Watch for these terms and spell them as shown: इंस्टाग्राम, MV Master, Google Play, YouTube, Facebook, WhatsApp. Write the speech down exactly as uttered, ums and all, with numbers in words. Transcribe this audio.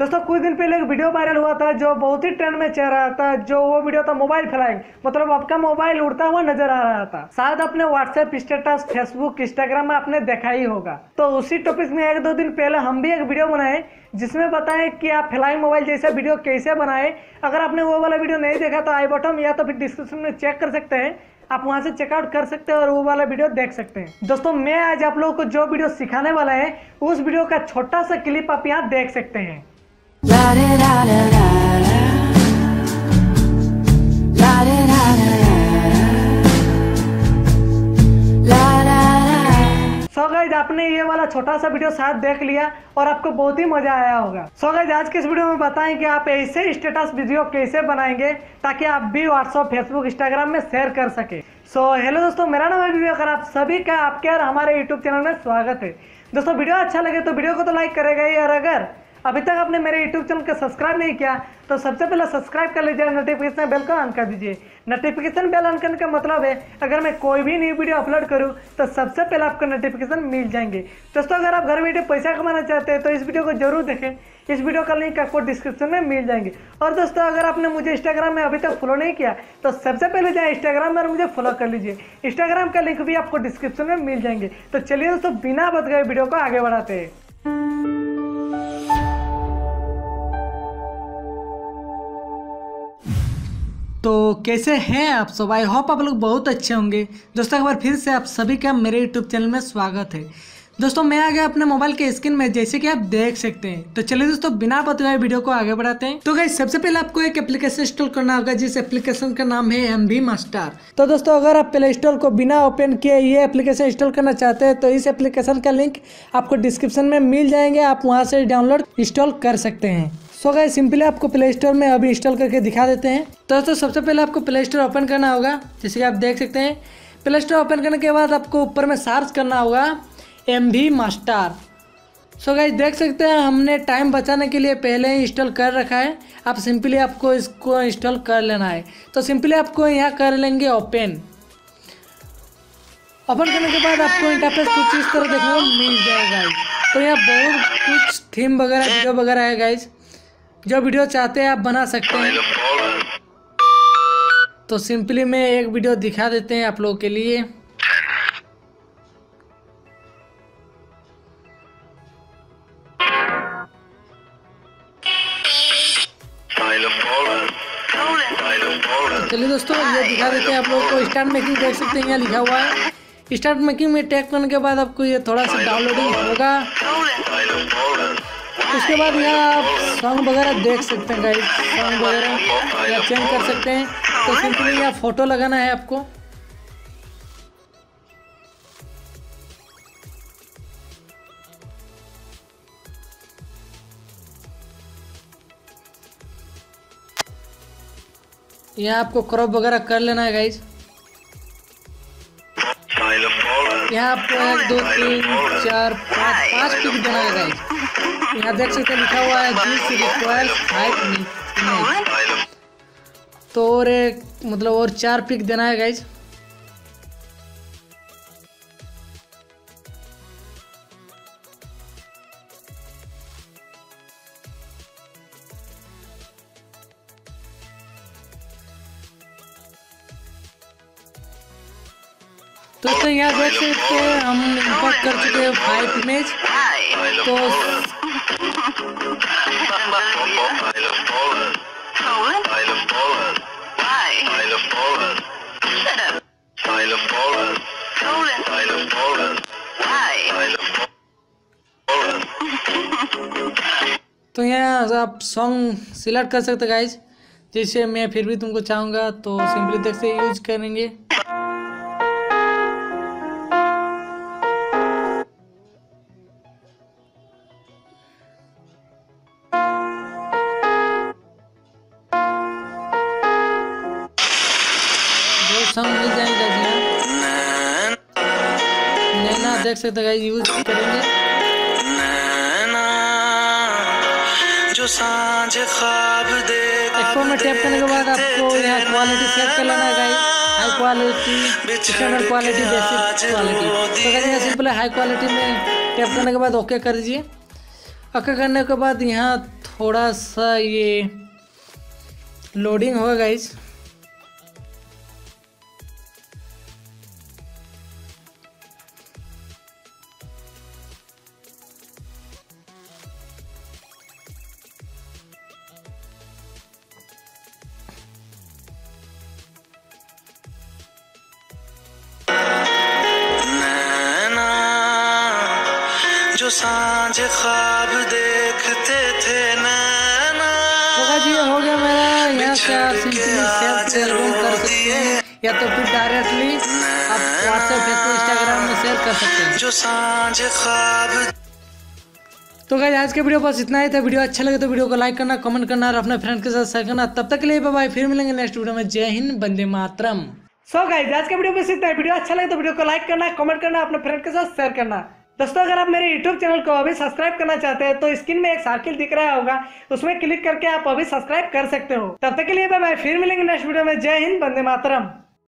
दोस्तों कुछ दिन पहले एक वीडियो वायरल हुआ था जो बहुत ही ट्रेंड में चल रहा था, जो वो वीडियो था मोबाइल फ्लाइंग, मतलब आपका मोबाइल उड़ता हुआ नजर आ रहा था। शायद आपने व्हाट्सएप स्टेटस, फेसबुक, इंस्टाग्राम में आपने देखा ही होगा। तो उसी टॉपिक में एक दो दिन पहले हम भी एक वीडियो बनाए जिसमें बताएं कि आप फ्लाइंग मोबाइल जैसा वीडियो कैसे बनाएं। अगर आपने वो वाला वीडियो नहीं देखा तो आई बॉटम या तो फिर डिस्क्रिप्शन में चेक कर सकते हैं, आप वहां से चेकआउट कर सकते हैं और वो वाला वीडियो देख सकते हैं। दोस्तों मैं आज आप लोगों को जो वीडियो सिखाने वाला है उस वीडियो का छोटा सा क्लिप आप यहाँ देख सकते हैं। सो गाइस आपने ये वाला छोटा सा वीडियो साथ देख लिया और आपको बहुत ही मजा आया होगा। सो गाइस आज के इस वीडियो में बताएं कि आप ऐसे स्टेटस वीडियो कैसे बनाएंगे ताकि आप भी व्हाट्सअप, फेसबुक, इंस्टाग्राम में शेयर कर सके। सो हेलो दोस्तों, मेरा नाम एमवी मास्टर, आप सभी का आपके और हमारे यूट्यूब चैनल में स्वागत है। दोस्तों वीडियो अच्छा लगे तो वीडियो को तो लाइक करेगा ही, और अगर अभी तक आपने मेरे यूट्यूब चैनल को सब्सक्राइब नहीं किया तो सबसे पहले सब्सक्राइब कर लीजिए, नोटिफिकेशन बेल को ऑन कर दीजिए। नोटिफिकेशन बेल ऑन करने का मतलब है अगर मैं कोई भी नई वीडियो अपलोड करूं तो सबसे पहले आपको नोटिफिकेशन मिल जाएंगे। दोस्तों अगर आप घर बैठे पैसा कमाना चाहते हैं तो इस वीडियो को जरूर देखें, इस वीडियो का लिंक आपको डिस्क्रिप्शन में मिल जाएंगे। और दोस्तों अगर आपने मुझे इंस्टाग्राम में अभी तक फॉलो नहीं किया तो सबसे पहले जाए इंस्टाग्राम में मुझे फॉलो कर लीजिए, इंस्टाग्राम का लिंक भी आपको डिस्क्रिप्शन में मिल जाएंगे। तो चलिए दोस्तों बिना बदले वीडियो को आगे बढ़ाते हैं। तो कैसे हैं आप सब, आई होप आप लोग बहुत अच्छे होंगे। दोस्तों एक बार फिर से आप सभी का मेरे यूट्यूब चैनल में स्वागत है। दोस्तों मैं आ गया अपने मोबाइल के स्क्रीन में जैसे कि आप देख सकते हैं। तो चलिए दोस्तों बिना बतवाए वीडियो को आगे बढ़ाते हैं। तो गाइस सबसे पहले आपको एक एप्लीकेशन इंस्टॉल करना होगा जिस एप्लीकेशन का नाम है एमवी मास्टर। तो दोस्तों अगर आप प्ले स्टोर को बिना ओपन किए ये एप्लीकेशन इंस्टॉल करना चाहते हैं तो इस एप्लीकेशन का लिंक आपको डिस्क्रिप्शन में मिल जाएंगे, आप वहाँ से डाउनलोड इंस्टॉल कर सकते हैं। सो गाइस सिंपली आपको प्ले स्टोर में अभी इंस्टॉल करके दिखा देते हैं। तो दोस्तों सबसे पहले आपको प्ले स्टोर ओपन करना होगा जैसे कि आप देख सकते हैं। प्ले स्टोर ओपन करने के बाद आपको ऊपर में सर्च करना होगा एमवी मास्टर। सो गाइस देख सकते हैं हमने टाइम बचाने के लिए पहले ही इंस्टॉल कर रखा है, आप सिंपली आपको इसको इंस्टॉल कर लेना है। तो सिंपली आपको यहाँ कर लेंगे ओपन। ओपन करने के बाद आपको इंटरफेस कुछ इस तरह देखने को मिल जाएगा। तो यहाँ बहुत कुछ थीम वगैरह वीडियो वगैरह है गाइस, जो वीडियो चाहते हैं आप बना सकते हैं। तो सिंपली मैं एक वीडियो दिखा देते हैं आप लोगों के लिए। चलिए दोस्तों ये दिखा देते हैं आप लोगों को। स्टार्ट मेकिंग देख सकते हैं यहाँ लिखा हुआ है। स्टार्ट मेकिंग में टैग करने के बाद आपको ये थोड़ा सा डाउनलोडिंग होगा। उसके बाद यहाँ आप सॉन्ग वगैरह देख सकते हैं गाइस, सॉन्ग वगैरह या चेंज कर सकते हैं। तो सिंपली यहाँ फोटो लगाना है आपको। यहाँ आपको क्रॉप वगैरह कर लेना है गाइज। यहाँ आपको एक दो तीन चार पाँच पाँच पिक देना है गाइज। यहाँ देख सकते लिखा हुआ है दिस रिक्वायर्स फाइव, तो और एक मतलब और चार पिक देना है गाइज। दोस्तों यहाँ देख सकते हैं हम इंपोर्ट कर चुके हैं फाइव इमेज। तो तो यहाँ आप सॉन्ग सिलेक्ट कर सकते गाइज, जैसे मैं फिर भी तुमको चाहूँगा। तो सिंपली देख से यूज करेंगे। देख सकते हैं यूज करेंगे। जो सांझ ख्वाब दे में टैप करने के बाद आपको यहाँ क्वालिटी सेट कर लेना है guys, high quality, standard quality, basic quality. तो गाइस सिंपल हाई क्वालिटी में टैप करने के बाद ओके कर दीजिए। ओके करने के बाद यहाँ थोड़ा सा ये लोडिंग होगा गाइज। जो सांझ ख्वाब देखते थे नैना ये हो गया मेरा यहाँ से आप सिंपली रूम कर सकते हैं या तो फिर डायरेक्टली आप व्हाट्सएप फेसबुक इंस्टाग्राम में शेयर कर सकते हैं जो सांझ ख्वाब। तो गाइस आज के वीडियो बस इतना ही था। वीडियो अच्छा लगे तो वीडियो को लाइक करना, कमेंट करना और अपने फ्रेंड के साथ शेयर करना। तब तक के लिए बाय बाय, फिर मिलेंगे नेक्स्ट वीडियो में। जय हिंद, वंदे मातरम। सो गाइस आज के वीडियो बस इतना है। वीडियो अच्छा लगे तो वीडियो को लाइक करना, कमेंट करना, अपने फ्रेंड के साथ शेयर करना। दोस्तों अगर आप मेरे YouTube चैनल को अभी सब्सक्राइब करना चाहते हैं तो स्क्रीन में एक सर्किल दिख रहा होगा, उसमें क्लिक करके आप अभी सब्सक्राइब कर सकते हो। तब तक के लिए बाय बाय, फिर मिलेंगे नेक्स्ट वीडियो में। जय हिंद, वंदे मातरम।